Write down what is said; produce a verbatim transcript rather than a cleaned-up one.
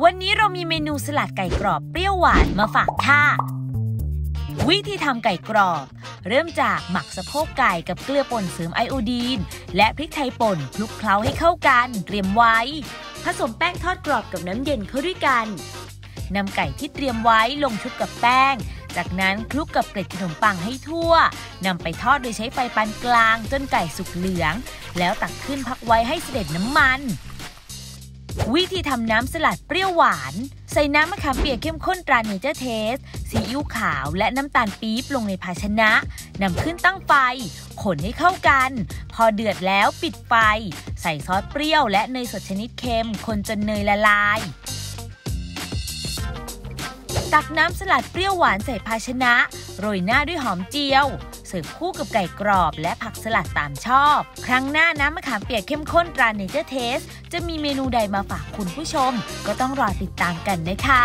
วันนี้เรามีเมนูสลัดไก่กรอบเปรี้ยวหวานมาฝากค่ะวิธีทำไก่กรอบเริ่มจากหมักสะโพกไก่กับเกลือป่นเสริมไอโอดีนและพริกไทยป่นคลุกเคล้าให้เข้ากันเตรียมไว้ผสมแป้งทอดกรอบกับน้ำเย็นเข้าด้วยกันนำไก่ที่เตรียมไว้ลงชุบกับแป้งจากนั้นคลุกกับเกล็ดขนมปังให้ทั่วนำไปทอดโดยใช้ไฟปานกลางจนไก่สุกเหลืองแล้วตักขึ้นพักไว้ให้เสด็จน้ำมันวิธีทำน้ำสลัดเปรี้ยวหวานใส่น้ำมะขามเปียกเข้มข้นตราเนเจอร์เทสซีอิ๊วขาวและน้ำตาลปี๊บลงในภาชนะนำขึ้นตั้งไฟคนให้เข้ากันพอเดือดแล้วปิดไฟใส่ซอสเปรี้ยวและเนยสดชนิดเค็มคนจนเนยละลายตักน้ำสลัดเปรี้ยวหวานใส่ภาชนะโรยหน้าด้วยหอมเจียวเสิร์ฟคู่กับไก่กรอบและผักสลัดตามชอบครั้งหน้าน้ำมะขามเปียกเข้มข้นตราเนเจอร์เทสจะมีเมนูใดมาฝากคุณผู้ชมก็ต้องรอติดตามกันนะคะ